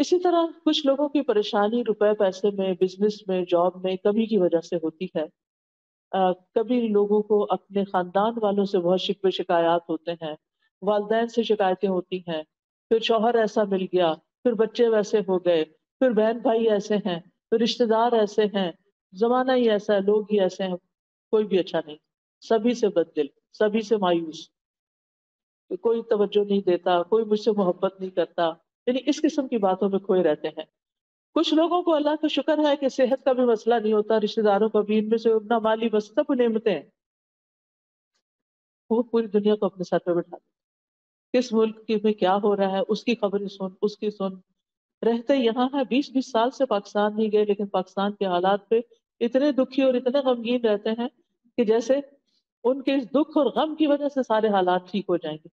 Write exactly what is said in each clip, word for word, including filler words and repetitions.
इसी तरह कुछ लोगों की परेशानी रुपए पैसे में, बिजनेस में, जॉब में कमी की वजह से होती है। आ, कभी लोगों को अपने खानदान वालों से बहुत शिकवे शिकायत होते हैं, वालदैन से शिकायतें होती हैं, फिर शौहर ऐसा मिल गया, फिर बच्चे वैसे हो गए, फिर बहन भाई ऐसे हैं, फिर रिश्तेदार ऐसे हैं, जमाना ही ऐसा है, लोग ही ऐसे हैं, कोई भी अच्छा नहीं, सभी से बददिल, सभी से मायूस, कोई तवज्जो नहीं देता, कोई मुझसे मोहब्बत नहीं करता, यानी इस किस्म की बातों में खोए रहते हैं। कुछ लोगों को अल्लाह का शुक्र है कि सेहत का भी मसला नहीं होता, रिश्तेदारों का भी, इनमें से अपना माली बस सब नियमतें हैं, वो पूरी दुनिया को अपने सर पर बैठा देते। किस मुल्क में क्या हो रहा है उसकी खबरें सुन, उसकी सुन। रहते यहाँ है, बीस बीस साल से पाकिस्तान नहीं गए, लेकिन पाकिस्तान के हालात पे इतने दुखी और इतने गमगीन रहते हैं कि जैसे उनके इस दुख और गम की वजह से सारे हालात ठीक हो जाएंगे।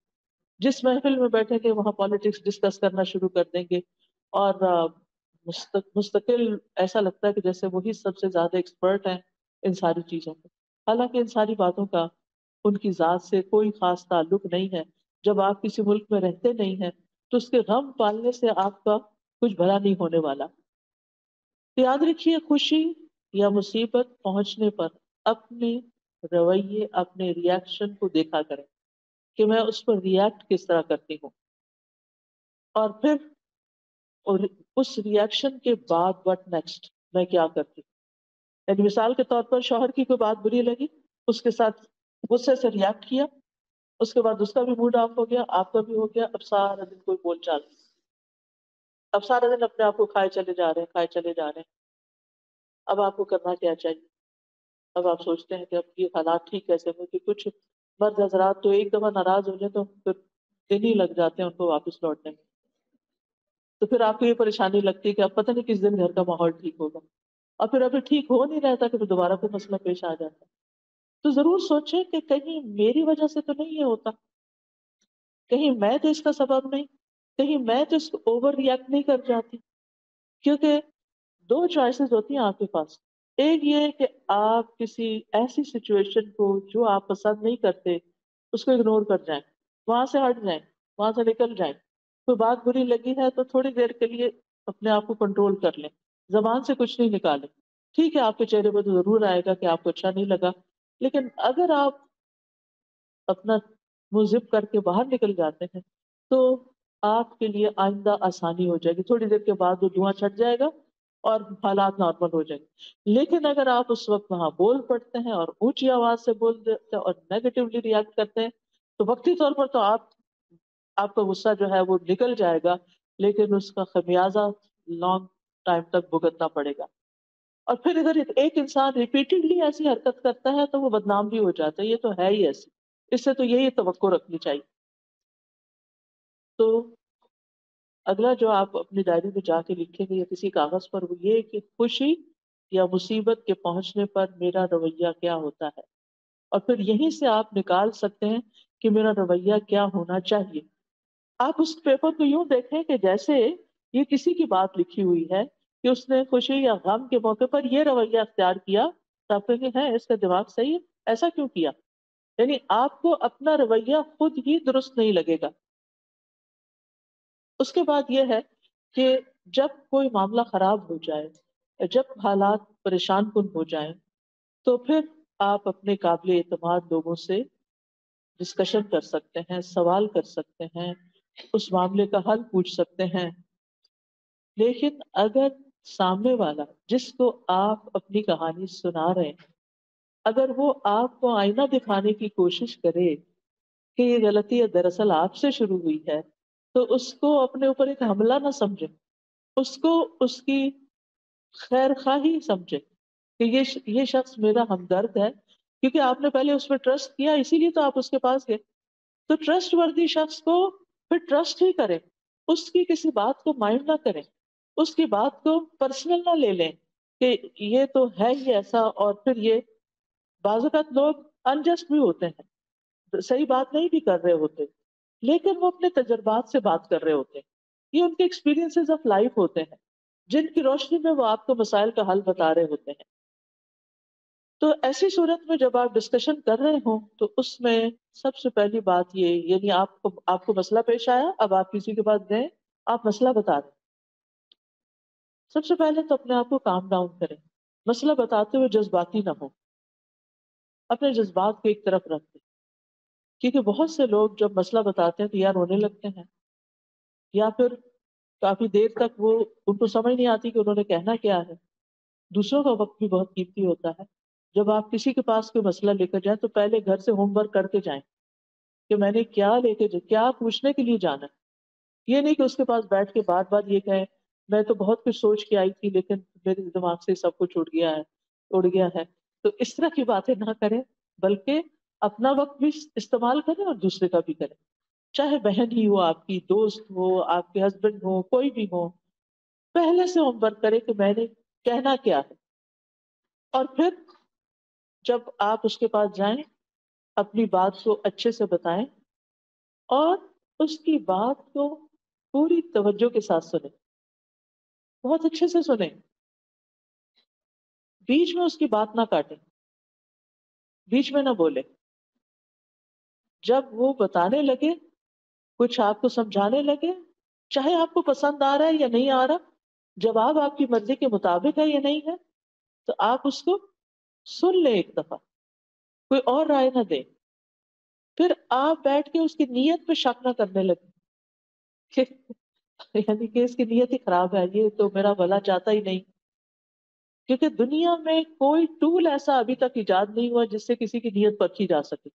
जिस महफिल में बैठेंगे वहाँ पॉलिटिक्स डिस्कस करना शुरू कर देंगे और मुस्तक, मुस्तकिल ऐसा लगता है कि जैसे वही सबसे ज़्यादा एक्सपर्ट हैं इन सारी चीज़ों में। हालांकि इन सारी बातों का उनकी ज़ात से कोई ख़ास ताल्लुक नहीं है। जब आप किसी मुल्क में रहते नहीं हैं तो उसके गम पालने से आपका कुछ भला नहीं होने वाला। तो याद रखिए, खुशी या मुसीबत पहुँचने पर अपने रवैये, अपने रिएक्शन को देखा करें कि मैं उस पर रिएक्ट किस तरह करती हूँ, और फिर और उस रिएक्शन के बाद व्हाट नेक्स्ट, मैं क्या करती हूँ। यानी मिसाल के तौर पर शौहर की कोई बात बुरी लगी, उसके साथ गुस्से से रिएक्ट किया, उसके बाद उसका भी मूड ऑफ हो गया, आपका भी हो गया, अब सारा दिन कोई बोल चाल, अब सारा दिन अपने आप को खाए चले जा रहे हैं, खाए चले जा रहे हैं। अब आपको करना क्या चाहिए? अब आप सोचते हैं कि अब ये हालात ठीक कैसे हों, कि कुछ मर्द हजरात तो एक दफ़ा नाराज़ हो जाए तो फिर दिन ही लग जाते हैं उनको वापस लौटने में। तो फिर आपको ये परेशानी लगती है कि अब पता नहीं किस दिन घर का माहौल ठीक होगा, और फिर अभी ठीक हो नहीं रहता कि फिर दोबारा कोई मसला पेश आ जाता है। तो ज़रूर सोचें कि कहीं मेरी वजह से तो नहीं ये होता, कहीं मैं तो इसका सबब नहीं, कहीं मैं तो इसको ओवर रिएक्ट नहीं कर जाती। क्योंकि दो चॉइसेस होती हैं आपके पास। एक ये कि आप किसी ऐसी सिचुएशन को जो आप पसंद नहीं करते उसको इग्नोर कर जाएं, वहाँ से हट जाएं, वहाँ से निकल जाएं। कोई बात बुरी लगी है तो थोड़ी देर के लिए अपने आप को कंट्रोल कर लें, ज़बान से कुछ नहीं निकालें। ठीक है, आपके चेहरे पर तो ज़रूर आएगा कि आपको अच्छा नहीं लगा, लेकिन अगर आप अपना मुंह ज़िप करके बाहर निकल जाते हैं तो आपके लिए आइंदा आसानी हो जाएगी। थोड़ी देर के बाद वो धुआं छट जाएगा और हालात नॉर्मल हो जाएंगे। लेकिन अगर आप उस वक्त वहाँ बोल पड़ते हैं और ऊंची आवाज़ से बोल देते हैं और नेगेटिवली रिएक्ट करते हैं, तो वक्ती तौर पर तो आप आपका गुस्सा जो है वो निकल जाएगा, लेकिन उसका खमियाजा लॉन्ग टाइम तक भुगतना पड़ेगा। और फिर अगर एक इंसान रिपीटेडली ऐसी हरकत करता है तो वो बदनाम भी हो जाता है। ये तो है ही ऐसी, इससे तो यही तवक्को रखनी चाहिए। तो अगला जो आप अपनी डायरी में जाके लिखेंगे या किसी कागज़ पर, वो ये कि खुशी या मुसीबत के पहुंचने पर मेरा रवैया क्या होता है, और फिर यहीं से आप निकाल सकते हैं कि मेरा रवैया क्या होना चाहिए। आप उस पेपर को यूँ देखें कि जैसे ये किसी की बात लिखी हुई है कि उसने खुशी या गम के मौके पर यह रवैया अख्तियार किया, तो आप कहेंगे है इसका दिमाग सही है, ऐसा क्यों किया। यानी आपको अपना रवैया खुद ही दुरुस्त नहीं लगेगा। उसके बाद यह है कि जब कोई मामला ख़राब हो जाए, जब हालात परेशान कुन हो जाए, तो फिर आप अपने काबिल एतमाद लोगों से डिस्कशन कर सकते हैं, सवाल कर सकते हैं, उस मामले का हल पूछ सकते हैं। लेकिन अगर सामने वाला जिसको आप अपनी कहानी सुना रहे हैं, अगर वो आपको आईना दिखाने की कोशिश करे कि ये गलती दरअसल आपसे शुरू हुई है, तो उसको अपने ऊपर एक हमला ना समझे, उसको उसकी खैर खाही समझे कि ये ये शख्स मेरा हमदर्द है, क्योंकि आपने पहले उस पर ट्रस्ट किया, इसीलिए तो आप उसके पास गए। तो ट्रस्ट वर्दी शख्स को फिर ट्रस्ट ही करें, उसकी किसी बात को माइंड ना करें, उसकी बात को पर्सनल ना ले लें कि ये तो है ही ऐसा। और फिर ये बाज़ात लोग अनजस्ट भी होते हैं, सही बात नहीं भी कर रहे होते, लेकिन वो अपने तजर्बात से बात कर रहे होते हैं, ये उनके एक्सपीरियंसेस ऑफ लाइफ होते हैं, जिनकी रोशनी में वो आपको मसाइल का हल बता रहे होते हैं। तो ऐसी सूरत में जब आप डिस्कशन कर रहे हों तो उसमें सबसे पहली बात ये, यानी आपको आपको मसला पेश आया, अब आप किसी के पास गए, आप मसला बता दें, सबसे पहले तो अपने आप को काम डाउन करें, मसला बताते हुए जज्बाती ना हो, अपने जज्बात को एक तरफ रख दें। क्योंकि बहुत से लोग जब मसला बताते हैं तो या रोने लगते हैं या फिर काफ़ी देर तक वो उनको समझ नहीं आती कि उन्होंने कहना क्या है। दूसरों का वक्त भी बहुत कीमती होता है। जब आप किसी के पास कोई मसला लेकर जाएं तो पहले घर से होमवर्क करके जाएं कि मैंने क्या लेके क्या पूछने के लिए जाना है। ये नहीं कि उसके पास बैठ के बार बार ये कहें मैं तो बहुत कुछ सोच के आई थी लेकिन मेरे दिमाग से सब कुछ उड़ गया है उड़ गया है तो इस तरह की बातें ना करें, बल्कि अपना वक्त भी इस्तेमाल करें और दूसरे का भी करें। चाहे बहन ही हो, आपकी दोस्त हो, आपके हस्बैंड हो, कोई भी हो, पहले से होमवर्क करें कि मैंने कहना क्या है। और फिर जब आप उसके पास जाएं अपनी बात को अच्छे से बताएं और उसकी बात को पूरी तवज्जो के साथ सुनें, बहुत अच्छे से सुने, बीच में उसकी बात ना काटें, बीच में ना बोले। जब वो बताने लगे, कुछ आपको समझाने लगे, चाहे आपको पसंद आ रहा है या नहीं आ रहा, जवाब आपकी मर्जी के मुताबिक है या नहीं है, तो आप उसको सुन ले एक दफा, कोई और राय ना दे। फिर आप बैठ के उसकी नीयत पे शक ना करने लगे यानी कि इसकी नीयत ही खराब है, ये तो मेरा भला चाहता ही नहीं। क्योंकि दुनिया में कोई टूल ऐसा अभी तक इजाद नहीं हुआ जिससे किसी की नीयत परखी जा सके।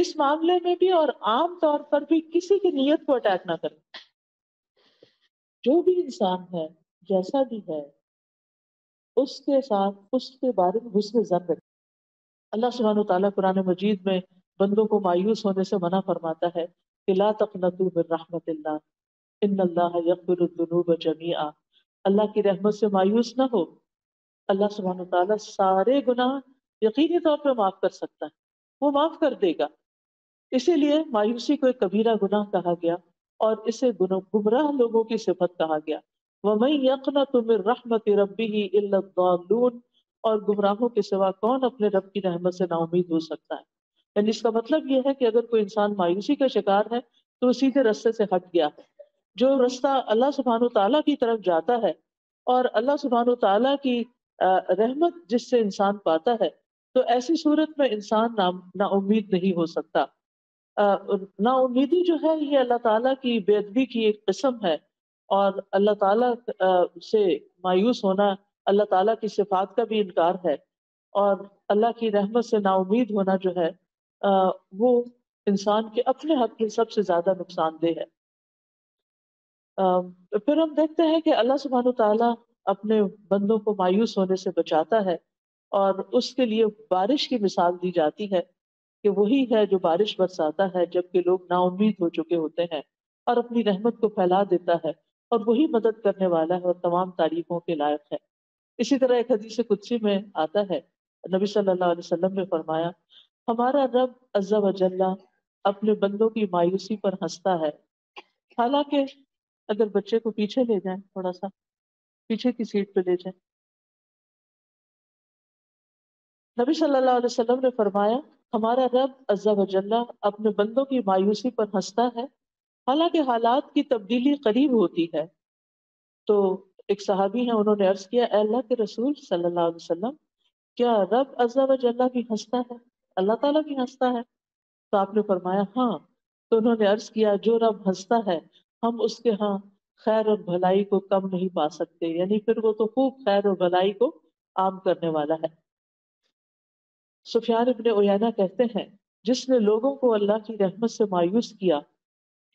इस मामले में भी और आम तौर पर भी किसी की नीयत को अटैक ना करें। जो भी इंसान है, जैसा भी है, उसके साथ उसके बारे में हुस्न ज़न रखें। अल्लाह सुब्हानहू व तआला कुरान मजीद में बंदों को मायूस होने से मना फरमाता है कि ला तक़नतू मिन रहमतिल्लाह इन्नल्लाह यग़फिरुद्दुनूब जमीआ। अल्लाह की रहमत से मायूस ना हो। अल्लाह सुब्हानहू व तआला सारे गुनाह यकीनी तौर पर माफ़ कर सकता है, वो माफ़ कर देगा। इसीलिए मायूसी को एक कबीरा गुनाह कहा गया और इसे गुमराह लोगों की सिफत कहा गया। वमन यक़नतु मिन रहमति रब्बिही इल्ला द-दाल्लून। और गुमराहों के सिवा कौन अपने रब की रहमत से नाउमीद हो सकता है। यानी इसका मतलब यह है कि अगर कोई इंसान मायूसी का शिकार है तो सीधे रास्ते से हट गया है। जो रास्ता अल्लाह सुब्हानहू तआला की तरफ जाता है और अल्लाह सुब्हानहू तआला की रहमत जिससे इंसान पाता है, तो ऐसी सूरत में इंसान ना नाउमीद नहीं हो सकता। नाउमीदी जो है ये अल्लाह ताला की बेअदबी की एक किस्म है और अल्लाह ताला से मायूस होना अल्लाह ताला की सिफात का भी इनकार है। और अल्लाह की रहमत से नाउमीद होना जो है वो इंसान के अपने हक में सबसे ज़्यादा नुकसानदेह है। फिर हम देखते हैं कि अल्लाह सुब्हानहू तआला अपने बंदों को मायूस होने से बचाता है और उसके लिए बारिश की मिसाल दी जाती है कि वही है जो बारिश बरसाता है जबकि लोग नाउमीद हो चुके होते हैं और अपनी रहमत को फैला देता है, और वही मदद करने वाला है और तमाम तारीफों के लायक है। इसी तरह एक हदीस कुदसी में आता है, नबी सल्लल्लाहु अलैहि वसल्लम ने फरमाया, हमारा रब अज़्ज़ा व जल्ला अपने बंदों की मायूसी पर हंसता है। हालांकि अगर बच्चे को पीछे ले जाएं, थोड़ा सा पीछे की सीट पे ले जाएं, नबी सल्लल्लाहु अलैहि वसल्लम ने फरमाया, हमारा रब अज़्ज़ा व जल्ला अपने बंदों की मायूसी पर हंसता है, हालांकि हालात की तब्दीली करीब होती है। तो एक सहाबी हैं, उन्होंने अर्ज़ किया, अल्लाह के रसूल सल्लल्लाहु अलैहि वसल्लम, क्या रब अज़्ज़ा व जल्ला भी हंसता है, अल्लाह ताला भी हंसता है? तो आपने फरमाया हाँ। तो उन्होंने अर्ज़ किया, जो रब हंसता है हम उसके हाँ खैर और भलाई को कम नहीं पा सकते, यानी फिर वो तो खूब खैर और भलाई को आम करने वाला है। सुफियान इब्ने उयाना कहते हैं, जिसने लोगों को अल्लाह की रहमत से मायूस किया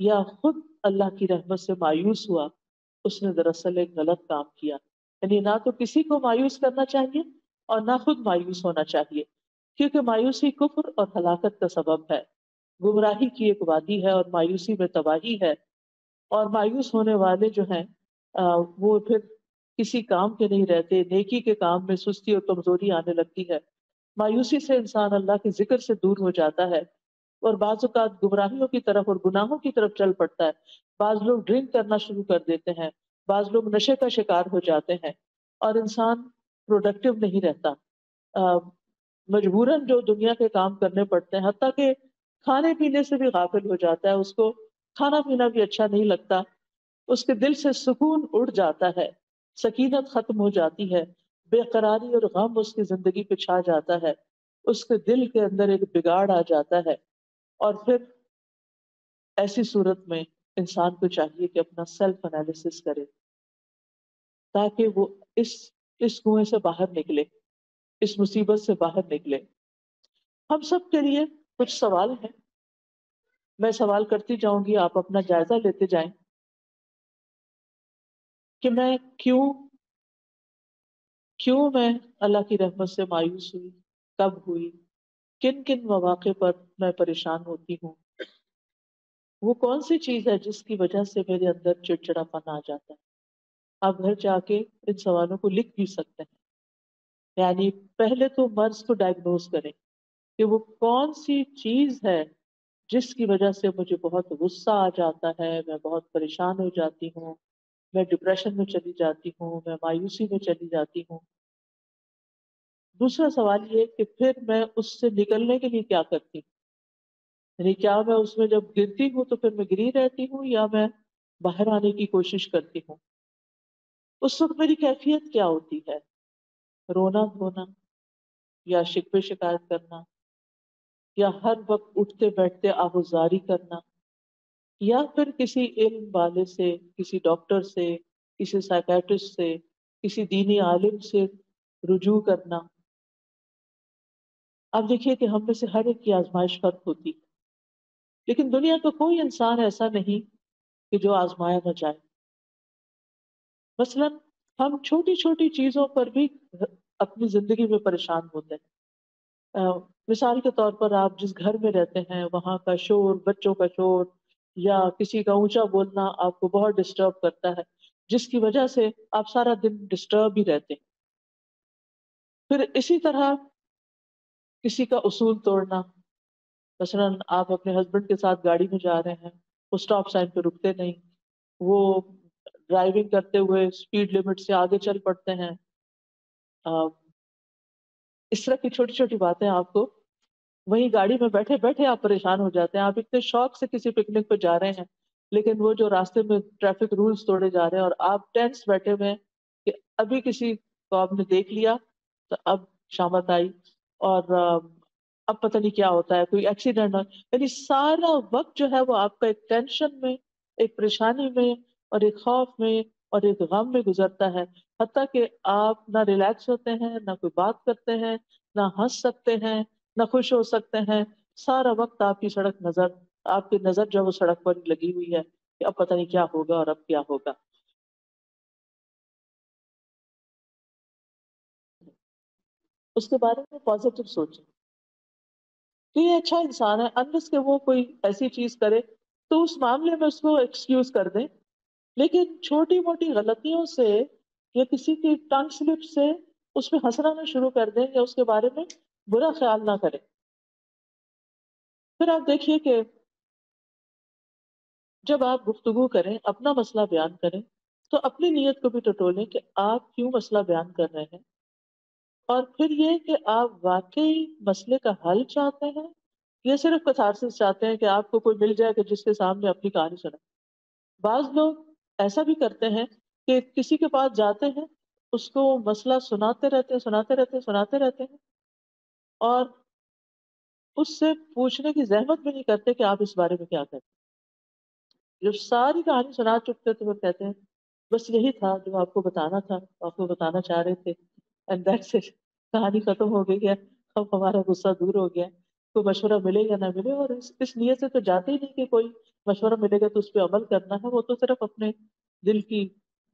या खुद अल्लाह की रहमत से मायूस हुआ, उसने दरअसल एक गलत काम किया। यानी ना तो किसी को मायूस करना चाहिए और ना खुद मायूस होना चाहिए, क्योंकि मायूसी कुफ्र और हलाकत का सबब है, गुमराही की एक वादी है और मायूसी में तबाही है। और मायूस होने वाले जो हैं वो फिर किसी काम के नहीं रहते, नेकी के काम में सुस्ती और कमजोरी आने लगती है। मायूसी से इंसान अल्लाह के जिक्र से दूर हो जाता है और बाज़ औक़ात गुमराहियों की तरफ और गुनाहों की तरफ चल पड़ता है। बाज़ लोग ड्रिंक करना शुरू कर देते हैं, बाज़ लोग नशे का शिकार हो जाते हैं और इंसान प्रोडक्टिव नहीं रहता। आ, मजबूरन जो दुनिया के काम करने पड़ते हैं, हत्ता कि खाने पीने से भी गाफिल हो जाता है, उसको खाना पीना भी अच्छा नहीं लगता, उसके दिल से सुकून उड़ जाता है। सकीनत खत्म हो जाती है, बेकरारी और गम उसकी जिंदगी पे छा जाता है, उसके दिल के अंदर एक बिगाड़ आ जाता है। और फिर ऐसी सूरत में इंसान को चाहिए कि अपना सेल्फ एनालिसिस करे ताकि वो इस इस कुएं से बाहर निकले, इस मुसीबत से बाहर निकले। हम सब के लिए कुछ सवाल हैं, मैं सवाल करती जाऊंगी, आप अपना जायजा लेते जाएं कि मैं क्यों क्यों मैं अल्लाह की रहमत से मायूस हुई, कब हुई, किन किन मौके पर मैं परेशान होती हूँ, वो कौन सी चीज है जिसकी वजह से मेरे अंदर चिड़चिड़ापन आ जाता है। आप घर जाके इन सवालों को लिख भी सकते हैं, यानी पहले तो मर्ज को डायग्नोज करें कि वो कौन सी चीज है जिसकी वजह से मुझे बहुत गुस्सा आ जाता है, मैं बहुत परेशान हो जाती हूँ, मैं डिप्रेशन में चली जाती हूँ, मैं मायूसी में चली जाती हूँ। दूसरा सवाल ये कि फिर मैं उससे निकलने के लिए क्या करती हूँ, यानी क्या मैं उसमें जब गिरती हूँ तो फिर मैं गिरी रहती हूँ या मैं बाहर आने की कोशिश करती हूँ, उस वक्त मेरी कैफियत क्या होती है, रोना धोना या शिकवे शिकायत करना या हर वक्त उठते बैठते आहुजारी करना या फिर किसी इल्म वाले से, किसी डॉक्टर से, किसी साइकेट्रिस्ट से, किसी दीनी आलिम से रुजू करना। आप देखिए कि हम में से हर एक की आजमाइश फर्क होती है, लेकिन दुनिया का कोई इंसान ऐसा नहीं कि जो आजमाया न जाए। मसलन हम छोटी छोटी चीज़ों पर भी अपनी ज़िंदगी में परेशान होते हैं। आ, मिसाल के तौर पर आप जिस घर में रहते हैं वहाँ का शोर, बच्चों का शोर या किसी का ऊंचा बोलना आपको बहुत डिस्टर्ब करता है, जिसकी वजह से आप सारा दिन डिस्टर्ब ही रहते हैं। फिर इसी तरह किसी का उसूल तोड़ना, मसलन आप अपने हस्बैंड के साथ गाड़ी में जा रहे हैं, वो स्टॉप साइन पे रुकते नहीं, वो ड्राइविंग करते हुए स्पीड लिमिट से आगे चल पड़ते हैं। इस तरह की छोटी छोटी बातें आपको वहीं गाड़ी में बैठे बैठे आप परेशान हो जाते हैं। आप इतने शौक से किसी पिकनिक पर जा रहे हैं, लेकिन वो जो रास्ते में ट्रैफिक रूल्स तोड़े जा रहे हैं और आप टेंस बैठे हुए हैं कि अभी किसी को आपने देख लिया तो अब शामत आई और अब पता नहीं क्या होता है, कोई एक्सीडेंट हो। यानी सारा वक्त जो है वो आपका एक टेंशन में, एक परेशानी में और एक खौफ में और एक गम में गुजरता है, हत्ता कि आप ना रिलैक्स होते हैं, ना कोई बात करते हैं, ना हंस सकते हैं, ना खुश हो सकते हैं। सारा वक्त आपकी सड़क नज़र आपकी नज़र जो वो सड़क पर लगी हुई है कि अब पता नहीं क्या होगा और अब क्या होगा। उसके बारे में पॉजिटिव सोचें कि ये अच्छा इंसान है, अनलेस के वो कोई ऐसी चीज़ करे तो उस मामले में उसको एक्सक्यूज़ कर दें, लेकिन छोटी मोटी गलतियों से या किसी की टंग स्लिप से उस पर हंसना ना शुरू कर दें या उसके बारे में बुरा ख्याल ना करें। फिर आप देखिए कि जब आप गुफ्तगू करें, अपना मसला बयान करें, तो अपनी नीयत को भी टटोलें कि आप क्यों मसला बयान कर रहे हैं, और फिर ये कि आप वाकई मसले का हल चाहते हैं या सिर्फ कथारसिस चाहते हैं कि आपको कोई मिल जाए कि जिसके सामने अपनी कहानी सुनाए। बाज लोग ऐसा भी करते हैं कि किसी के पास जाते हैं, उसको मसला सुनाते रहते हैं सुनाते रहते हैं सुनाते रहते हैं और उससे पूछने की जहमत भी नहीं करते कि आप इस बारे में क्या करते। जब सारी कहानी सुना चुकते तो वो कहते हैं बस यही था जो आपको बताना था, आपको बताना चाह रहे थे, एंड दैट्स इट, कहानी ख़त्म हो गई है, अब हमारा गुस्सा दूर हो गया। कोई मशवरा मिले या ना मिले, और इस, इस नीयत से तो जाते ही नहीं कि कोई मशवरा मिलेगा तो उस पर अमल करना है, वो तो सिर्फ अपने दिल की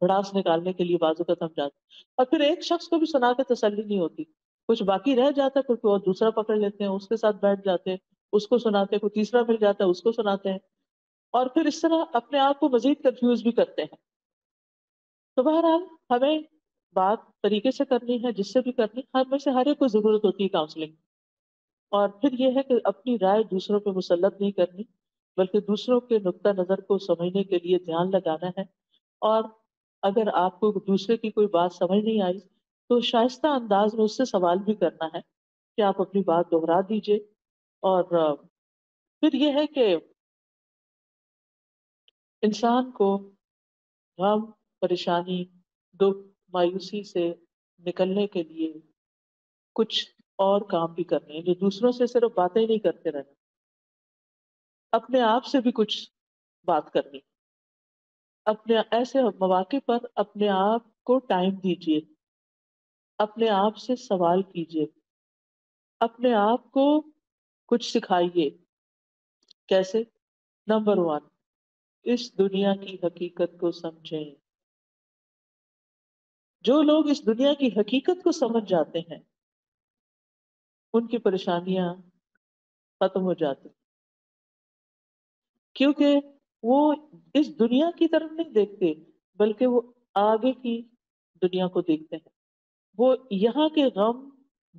भड़ास निकालने के लिए बाजू का थम जाता। और फिर एक शख्स को भी सुना के तसल्ली नहीं होती, कुछ बाकी रह जाता है, कुछ और दूसरा पकड़ लेते हैं, उसके साथ बैठ जाते हैं, उसको सुनाते हैं, कोई तीसरा मिल जाता है उसको सुनाते हैं, और फिर इस तरह अपने आप को मजीद कंफ्यूज भी करते हैं। तो बहरहाल हमें बात तरीके से करनी है, जिससे भी करनी, हमें से हर एक को ज़रूरत होती है काउंसलिंग। और फिर यह है कि अपनी राय दूसरों पर मुसल्लत नहीं करनी, बल्कि दूसरों के नुक्ता नज़र को समझने के लिए ध्यान लगाना है। और अगर आपको दूसरे की कोई बात समझ नहीं आई तो शाइस्ता अंदाज में उससे सवाल भी करना है कि आप अपनी बात दोहरा दीजिए। और फिर यह है कि इंसान को गम, परेशानी, दुख, मायूसी से निकलने के लिए कुछ और काम भी करने हैं, जो दूसरों से सिर्फ बातें ही नहीं करते रहना, अपने आप से भी कुछ बात करनी। अपने ऐसे मौके पर अपने आप को टाइम दीजिए, अपने आप से सवाल कीजिए, अपने आप को कुछ सिखाइए। कैसे? नंबर वन, इस दुनिया की हकीकत को समझें। जो लोग इस दुनिया की हकीकत को समझ जाते हैं उनकी परेशानियां खत्म हो जाती, क्योंकि वो इस दुनिया की तरफ नहीं देखते बल्कि वो आगे की दुनिया को देखते हैं। वो यहाँ के गम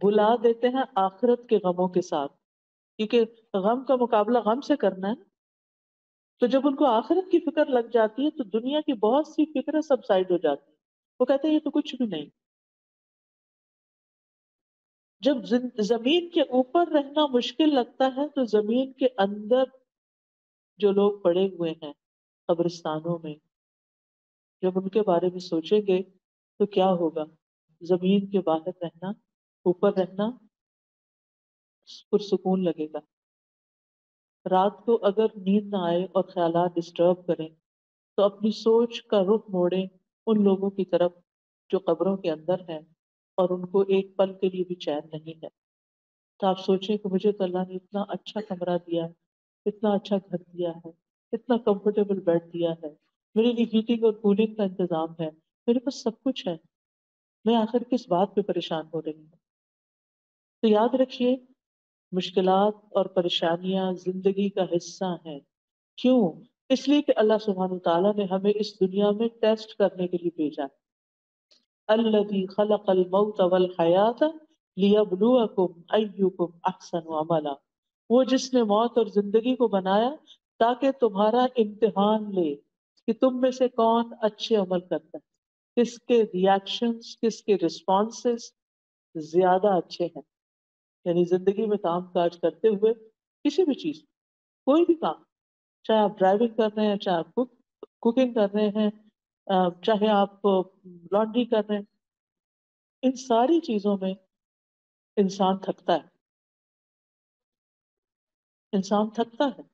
भुला देते हैं आखिरत के गमों के साथ, क्योंकि गम का मुकाबला गम से करना है। तो जब उनको आखिरत की फिक्र लग जाती है तो दुनिया की बहुत सी फिक्र सबसाइड हो जाती है। वो कहते हैं ये तो कुछ भी नहीं। जब जमीन के ऊपर रहना मुश्किल लगता है तो जमीन के अंदर जो लोग पड़े हुए हैं कब्रिस्तानों में, जब उनके बारे में सोचेंगे तो क्या होगा? जमीन के बाहर रहना, ऊपर रहना पुरसुकून लगेगा। रात को अगर नींद ना आए और ख्यालात डिस्टर्ब करें तो अपनी सोच का रुख मोड़ें उन लोगों की तरफ जो कब्रों के अंदर हैं और उनको एक पल के लिए भी चैन नहीं है। तो आप सोचें कि मुझे तो अल्लाह ने इतना अच्छा कमरा दिया है, इतना अच्छा घर दिया है, इतना कंफर्टेबल बेड दिया है, मेरे लिए हीटिंग और कूलिंग का इंतज़ाम है, मेरे पास सब कुछ है, मैं आखिर किस बात पे परेशान हो रही हूँ? तो याद रखिए, मुश्किलात और परेशानियाँ ज़िंदगी का हिस्सा हैं। क्यों? इसलिए कि अल्लाह सुब्हानहू तआला ने हमें इस दुनिया में टेस्ट करने के लिए भेजा है। अल्लज़ी खलक़ल मौत वल हयात लियब्लुवकुम अय्युकुम अहसनु अमला, वो जिसने मौत और जिंदगी को बनाया ताकि तुम्हारा इम्तिहान ले कि तुम में से कौन अच्छे अमल करता है, किसके रिएक्शंस, किसके रिस्पॉन्सेस ज्यादा अच्छे हैं। यानी जिंदगी में काम काज करते हुए किसी भी चीज़, कोई भी काम, चाहे आप ड्राइविंग कर रहे हैं, चाहे आप कुक कुकिंग कर रहे हैं, चाहे आप लॉन्ड्री कर रहे हैं, इन सारी चीज़ों में इंसान थकता है, इंसान थकता है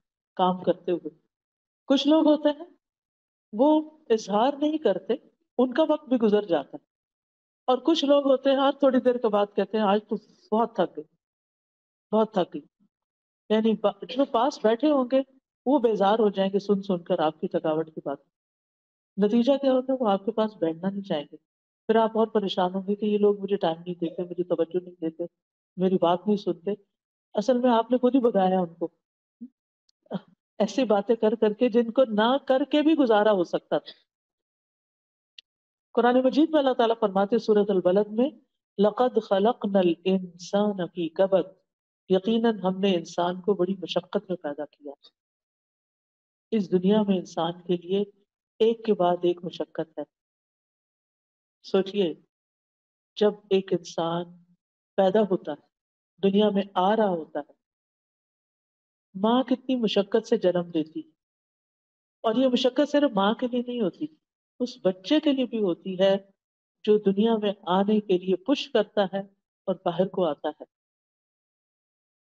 काम करते हुए। कुछ लोग होते हैं वो इजहार नहीं करते, उनका वक्त भी गुजर जाता है। और कुछ लोग होते हैं हर थोड़ी देर के बाद कहते हैं आज तो बहुत थक गई, बहुत थक गई। यानी जो पास बैठे होंगे वो बेजार हो जाएंगे सुन सुनकर आपकी थकावट की बात। नतीजा क्या होता है? वो आपके पास बैठना नहीं चाहेंगे। फिर आप और परेशान होंगे कि ये लोग मुझे टाइम नहीं देते, मुझे तवज्जो नहीं देते, मेरी बात नहीं सुनते। असल में आपने खुद ही भगाया उनको ऐसी बातें कर करके जिनको ना करके भी गुजारा हो सकता था। कुरान मजीद में अल्लाह ताला फरमाते सूरत अल-बलद में, लक़द ख़लक़नल इंसान फ़ी कबद, यकीनन हमने इंसान को बड़ी मशक्क़त में पैदा किया। इस दुनिया में इंसान के लिए एक के बाद एक मशक्क़त है। सोचिए, जब एक इंसान पैदा होता है, दुनिया में आ रहा होता है, माँ कितनी मुशक्कत से जन्म देती है। और ये मुशक्कत सिर्फ माँ के लिए नहीं होती, उस बच्चे के लिए भी होती है जो दुनिया में आने के लिए पुश करता है और बाहर को आता है।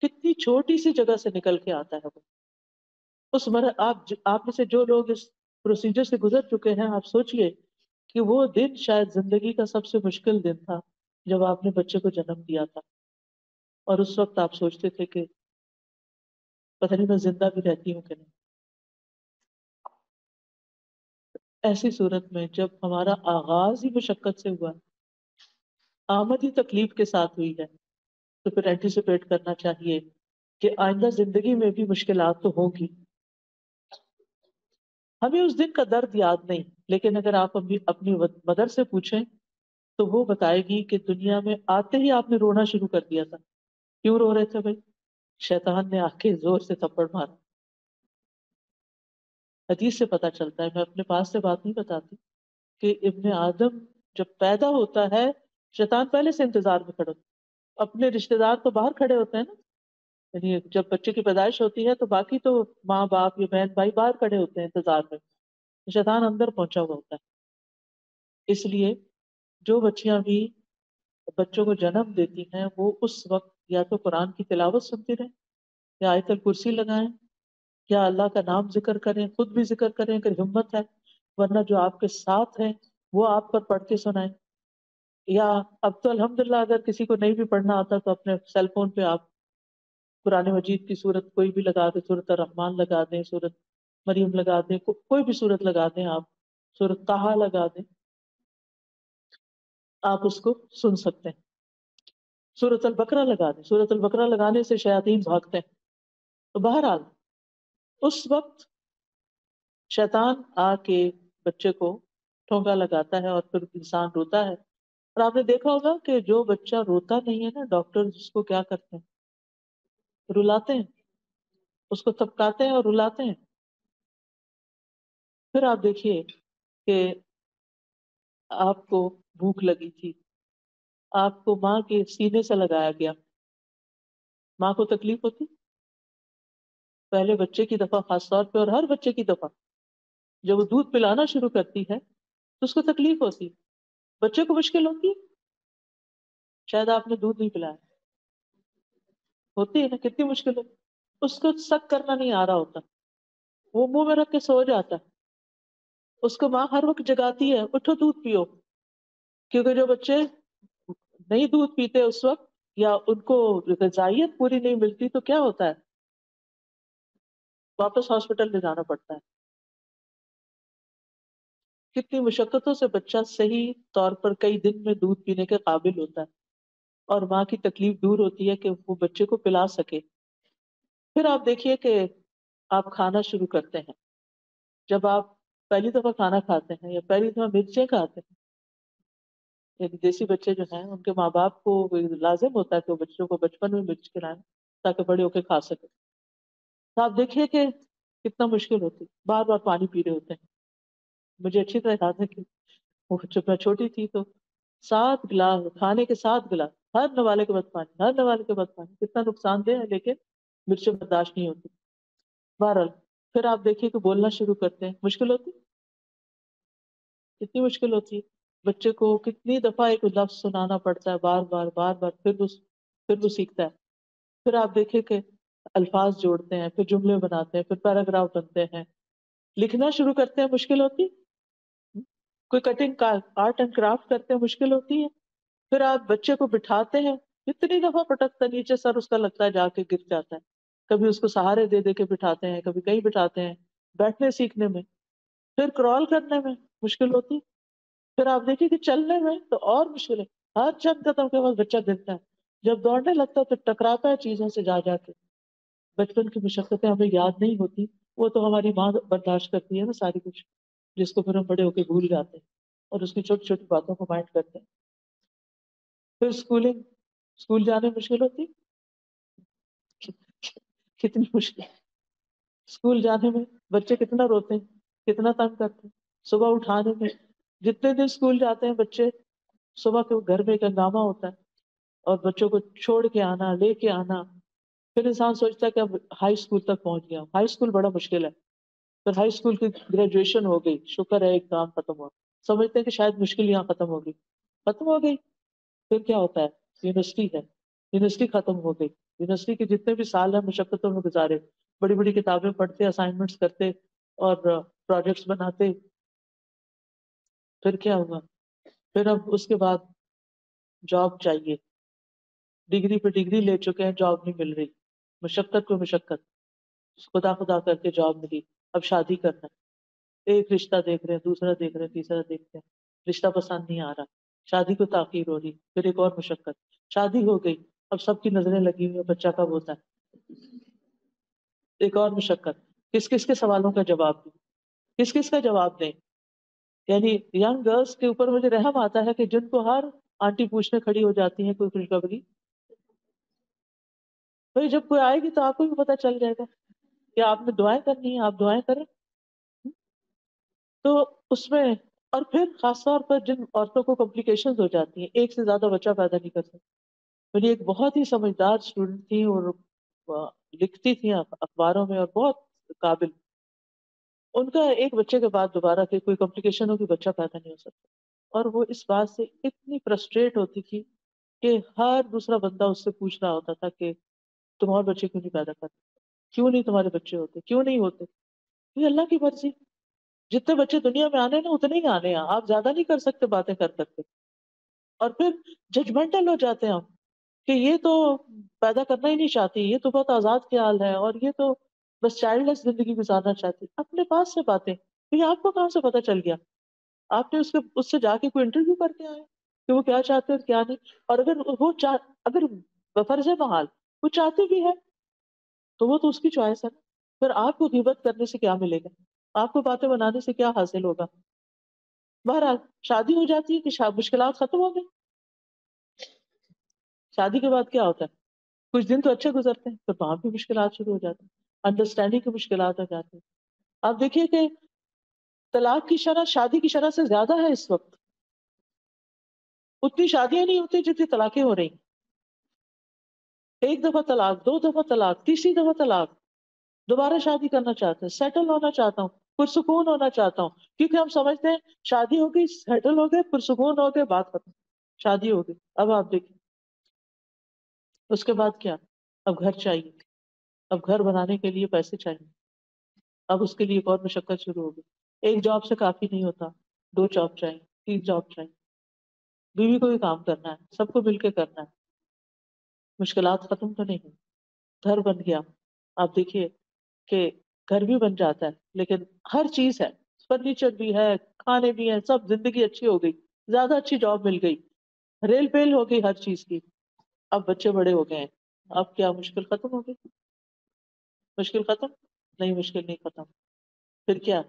कितनी छोटी सी जगह से निकल के आता है वो। उस मर आप आप में से जो लोग इस प्रोसीजर से गुजर चुके हैं, आप सोचिए कि वो दिन शायद जिंदगी का सबसे मुश्किल दिन था जब आपने बच्चे को जन्म दिया था। और उस वक्त आप सोचते थे कि पता नहीं मैं जिंदा भी रहती हूँ कि नहीं। ऐसी सूरत में जब हमारा आगाज ही मुशक्कत से हुआ, आमद ही तकलीफ के साथ हुई है, तो फिर एंटिसिपेट करना चाहिए कि आइंदा जिंदगी में भी मुश्किलात तो होंगी। हमें उस दिन का दर्द याद नहीं, लेकिन अगर आप अभी अपनी मदर से पूछें तो वो बताएगी कि दुनिया में आते ही आपने रोना शुरू कर दिया था। क्यों रो रहे थे भाई? शैतान ने आके जोर से थप्पड़ मारा। हदीस से पता चलता है, मैं अपने पास से बात नहीं बताती, कि इब्ने आदम जब पैदा होता है शैतान पहले से इंतजार में खड़े होते। अपने रिश्तेदार तो बाहर खड़े होते हैं ना, यानी जब बच्चे की पैदाइश होती है तो बाकी तो माँ बाप या बहन भाई बाहर खड़े होते हैं इंतजार में, शैतान अंदर पहुंचा हुआ होता है। इसलिए जो बच्चियां भी बच्चों को जन्म देती हैं वो उस वक्त या तो कुरान की तिलावत सुनती रहें, या आयतल कुर्सी लगाएं, या अल्लाह का नाम जिक्र करें, खुद भी जिक्र करें अगर हिम्मत है, वरना जो आपके साथ हैं वो आप पर पढ़ के सुनाएं। या अब तो अल्हम्दुलिल्लाह अगर किसी को नहीं भी पढ़ना आता तो अपने सेल फोन पे आप कुरान मजीद की सूरत कोई भी लगा दें, सूरत रहमान लगा दें, सूरत मरीम लगा दें, को, कोई भी सूरत लगा दें, आप सूरत ताहा लगा दें, आप उसको सुन सकते हैं। सूरत अल-बकरा लगा दें, सूरत अल-बकरा लगाने से शयातीन भागते हैं। तो बहरहाल उस वक्त शैतान आके बच्चे को ठोंगा लगाता है और फिर इंसान रोता है। और आपने देखा होगा कि जो बच्चा रोता नहीं है ना, डॉक्टर उसको क्या करते हैं, रुलाते हैं, उसको थपकाते हैं और रुलाते हैं। फिर आप देखिए कि आपको भूख लगी थी, आपको माँ के सीने से लगाया गया, माँ को तकलीफ होती पहले बच्चे की दफा, खास तौर पे, और हर बच्चे की दफा जब वो दूध पिलाना शुरू करती है तो उसको तकलीफ होती, बच्चे को मुश्किल होती, शायद आपने दूध नहीं पिलाया, होती है ना, कितनी मुश्किल होती, उसको शक करना नहीं आ रहा होता, वो मुंह में रख के सो जाता, उसको माँ हर वक्त जगाती है, उठो दूध पियो, क्योंकि जो बच्चे नहीं दूध पीते उस वक्त या उनको गजाइयत पूरी नहीं मिलती तो क्या होता है, वापस हॉस्पिटल ले जाना पड़ता है। कितनी मुशक्कतों से बच्चा सही तौर पर कई दिन में दूध पीने के काबिल होता है और माँ की तकलीफ दूर होती है कि वो बच्चे को पिला सके। फिर आप देखिए कि आप खाना शुरू करते हैं, जब आप पहली दफा खाना खाते हैं या पहली दफा मिर्चें खाते हैं, यानी देसी बच्चे जो हैं उनके माँ बाप को लाजिम होता है कि वो बच्चों को बचपन में मिर्च खिलाएं ताकि बड़े होकर खा सकें। तो आप देखिए कि कितना मुश्किल होती, बार बार पानी पी रहे होते हैं। मुझे अच्छी तरह याद है कि वो जब मैं छोटी थी तो सात गिलास खाने के, सात गिलास हर नवाले के बाद पानी, हर नवाले के बाद पानी, कितना नुकसानदेह है, लेकिन मिर्चें बर्दाश्त नहीं होती। बहरहाल फिर आप देखिए कि बोलना शुरू करते हैं, मुश्किल होती, कितनी मुश्किल होती है, बच्चे को कितनी दफ़ा एक लफ्ज़ सुनाना पड़ता है बार बार बार बार, फिर वो फिर वो सीखता है। फिर आप देखें कि अल्फाज जोड़ते हैं, फिर जुमले बनाते हैं, फिर पैराग्राफ बनते हैं, लिखना शुरू करते हैं, मुश्किल होती, कोई कटिंग का आर्ट एंड क्राफ्ट करते हैं, मुश्किल होती है। फिर आप बच्चे को बिठाते हैं, कितनी दफ़ा पटकता, नीचे सर उसका लगता है, जाके गिर जाता है, कभी उसको सहारे दे दे के बिठाते हैं, कभी कहीं बिठाते हैं, बैठने सीखने में, फिर क्रॉल करने में मुश्किल होती। फिर आप देखिए कि चलने में तो और मुश्किल है, हर चंद कदम के बाद बच्चा गिरता है, जब दौड़ने लगता है तो टकराता है चीज़ों से जा जाके। बचपन की मशक्क़तें हमें याद नहीं होती, वो तो हमारी माँ बर्दाश्त करती है ना सारी कुछ, जिसको फिर हम बड़े होके भूल जाते हैं और उसकी छोटी छोटी बातों को माइंड करते हैं। फिर स्कूलिंग, स्कूल जाने में मुश्किल होती, कितनी मुश्किल, स्कूल जाने में बच्चे कितना रोते हैं, कितना तंग करते हैं, सुबह उठाने में, जितने दिन स्कूल जाते हैं बच्चे, सुबह के घर में एक हंगामा होता है और बच्चों को छोड़ के आना, लेके आना, फिर इंसान सोचता है कि अब हाई स्कूल तक पहुंच गया, हाई स्कूल बड़ा मुश्किल है, फिर हाई स्कूल की ग्रेजुएशन हो गई, शुक्र है एग्जाम खत्म हुआ, समझते हैं कि शायद मुश्किल यहाँ खत्म हो गई, खत्म हो गई। फिर क्या होता है, यूनिवर्सिटी है, यूनिवर्सिटी खत्म हो गई, यूनिवर्सिटी के जितने भी साल हैं मशक्क़तों में गुजारे, बड़ी बड़ी किताबें पढ़ते, असाइनमेंट्स करते और प्रोजेक्ट्स बनाते। फिर क्या हुआ, फिर अब उसके बाद जॉब चाहिए, डिग्री पे डिग्री ले चुके हैं, जॉब नहीं मिल रही, मशक्क़त पे मशक्क़त, खुदा खुदा करके जॉब मिली, अब शादी करना है, एक रिश्ता देख रहे हैं, दूसरा देख रहे हैं, तीसरा देखते हैं, रिश्ता पसंद नहीं आ रहा, शादी को ताखीर हो रही, फिर एक और मशक्क़त, शादी हो गई, अब सबकी नजरें लगी हुई है बच्चा कब होता है, एक और मशक्क़त, किस किस के सवालों का जवाब दें, किस किस का जवाब दें। यानी यंग गर्ल्स के ऊपर मुझे रहम आता है कि जिनको हर आंटी पूछने खड़ी हो जाती है कोई खुशखबरी, भाई जब कोई आएगी तो आपको भी पता चल जाएगा कि आपने दुआएं करनी है, आप दुआएं करें। तो उसमें और फिर खासतौर पर जिन औरतों को कॉम्प्लिकेशंस हो जाती हैं, एक से ज़्यादा बच्चा पैदा नहीं कर सकते। मेरी एक बहुत ही समझदार स्टूडेंट थी और लिखती थी अखबारों में और बहुत काबिल, उनका एक बच्चे के बाद दोबारा के कोई कॉम्प्लिकेशन हो कि बच्चा पैदा नहीं हो सकता, और वो इस बात से इतनी फ्रस्ट्रेट होती थी कि हर दूसरा बंदा उससे पूछ रहा होता था कि तुम और बच्चे क्यों नहीं पैदा करते, क्यों नहीं तुम्हारे बच्चे होते, क्यों नहीं होते। ये अल्लाह की मर्जी, जितने बच्चे दुनिया में आने ना उतने ही आने हैं, आप ज्यादा नहीं कर सकते बातें कर करके। और फिर जजमेंटल हो जाते हैं हम कि ये तो पैदा करना ही नहीं चाहती, ये तो बहुत आज़ाद ख्याल है और ये तो बस चाइल्डलेस जिंदगी गुजारना चाहती। अपने पास से बातें, तो ये आपको कहाँ से पता चल गया? आपने उसके उससे जाके कोई इंटरव्यू करके आए कि वो क्या चाहते हैं और क्या नहीं। और अगर वो चाह अगर बफर्ज़ बहाल वो चाहती भी है तो वो तो उसकी चॉइस है। फिर आपको गिबत करने से क्या मिलेगा, आपको बातें बनाने से क्या हासिल होगा? बहरहाल शादी हो जाती है कि मुश्किलात खत्म हो गई। शादी के बाद क्या होता है? कुछ दिन तो अच्छे गुजरते हैं, फिर वहां भी मुश्किलात शुरू हो जाती है, अंडरस्टैंडिंग की मुश्किलात हो जाती है। आप देखिए कि तलाक की शरह शादी की शरह से ज्यादा है इस वक्त। उतनी शादियां नहीं होती जितनी तलाकें हो रही। एक दफा तलाक, दो दफा तलाक, तीसरी दफा तलाक, दोबारा शादी करना चाहते हैं, सेटल होना चाहता हूँ, पुरसुकून होना चाहता हूँ, क्योंकि हम समझते हैं शादी हो गई, सेटल हो गए, पुरसुकून हो गए, बात खत्म, शादी हो गई। अब आप देखिए उसके बाद क्या? अब घर चाहिए, अब घर बनाने के लिए पैसे चाहिए, अब उसके लिए एक और मशक्कत शुरू हो गई। एक जॉब से काफी नहीं होता, दो जॉब चाहिए, तीन जॉब चाहिए, बीवी को भी काम करना है, सबको मिलकर करना है। मुश्किलात खत्म तो नहीं, घर बन गया। आप देखिए कि घर भी बन जाता है लेकिन हर चीज है, फर्नीचर भी है, खाने भी हैं, सब जिंदगी अच्छी हो गई, ज्यादा अच्छी जॉब मिल गई, रेल पेल हो गई हर चीज की। अब बच्चे बड़े हो गए हैं, अब क्या मुश्किल खत्म हो गई? मुश्किल खत्म नहीं, मुश्किल नहीं खत्म। फिर क्या?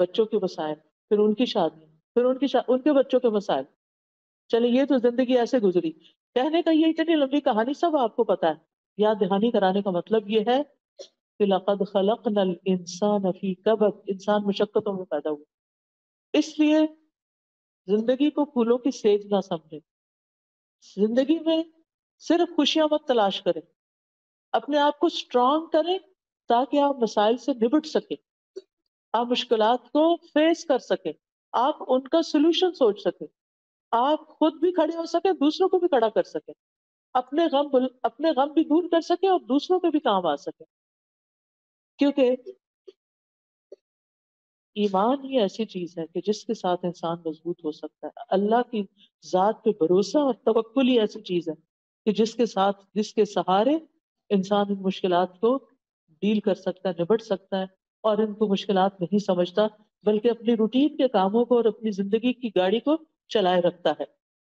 बच्चों के मसाइल, फिर उनकी शादी, फिर उनकी शा... उनके बच्चों के मसाइल। चले ये तो जिंदगी ऐसे गुजरी। कहने का ये इतनी लंबी कहानी सब आपको पता है, याद दहानी कराने का मतलब ये है कि लक़द ख़लक़नल इंसान फ़ी कबद, इंसान मुशक्क़तों में पैदा हुआ। इसलिए जिंदगी को फूलों की सेज ना समझे, जिंदगी में सिर्फ खुशियां मत तलाश करें, अपने आप को स्ट्रॉन्ग करें ताकि आप मसाइल से निपट सकें, आप मुश्किलात को फेस कर सकें, आप उनका सोल्यूशन सोच सकें, आप खुद भी खड़े हो सकें, दूसरों को भी खड़ा कर सकें, अपने गम अपने गम भी दूर कर सके और दूसरों के भी काम आ सके। क्योंकि ईमान ही ऐसी चीज है कि जिसके साथ इंसान मजबूत हो सकता है। अल्लाह की जात पे भरोसा और तवक्कुल ही ऐसी चीज है कि जिसके साथ जिसके सहारे इंसान इन मुश्किलात को डील कर सकता है, निपट सकता है और इनको मुश्किलात नहीं समझता बल्कि अपनी रूटीन के कामों को और अपनी जिंदगी की गाड़ी को चलाए रखता है।